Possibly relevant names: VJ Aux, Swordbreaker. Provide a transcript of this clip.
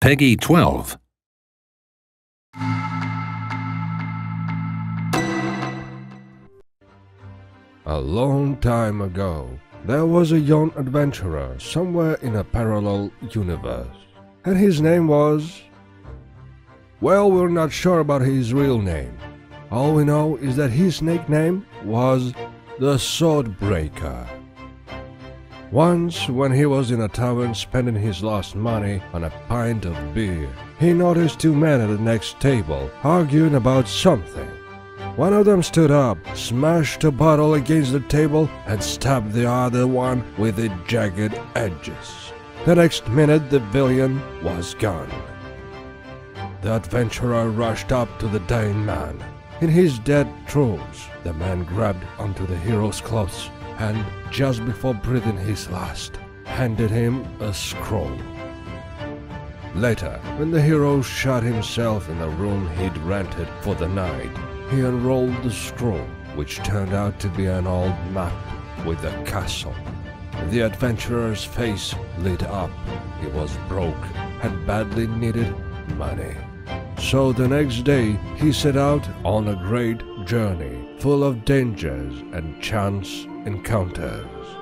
Peggy 12. A long time ago, there was a young adventurer somewhere in a parallel universe, and his name was... Well, we're not sure about his real name. All we know is that his nickname was the Swordbreaker. Once, when he was in a tavern spending his last money on a pint of beer, he noticed two men at the next table arguing about something. One of them stood up, smashed a bottle against the table, and stabbed the other one with its jagged edges. The next minute, the villain was gone. The adventurer rushed up to the dying man. In his dead throes, the man grabbed onto the hero's clothes and, just before breathing his last, handed him a scroll. Later, when the hero shut himself in the room he'd rented for the night, he unrolled the scroll, which turned out to be an old map with a castle. The adventurer's face lit up. He was broke and badly needed money. So the next day, he set out on a great journey full of dangers and chance encounters.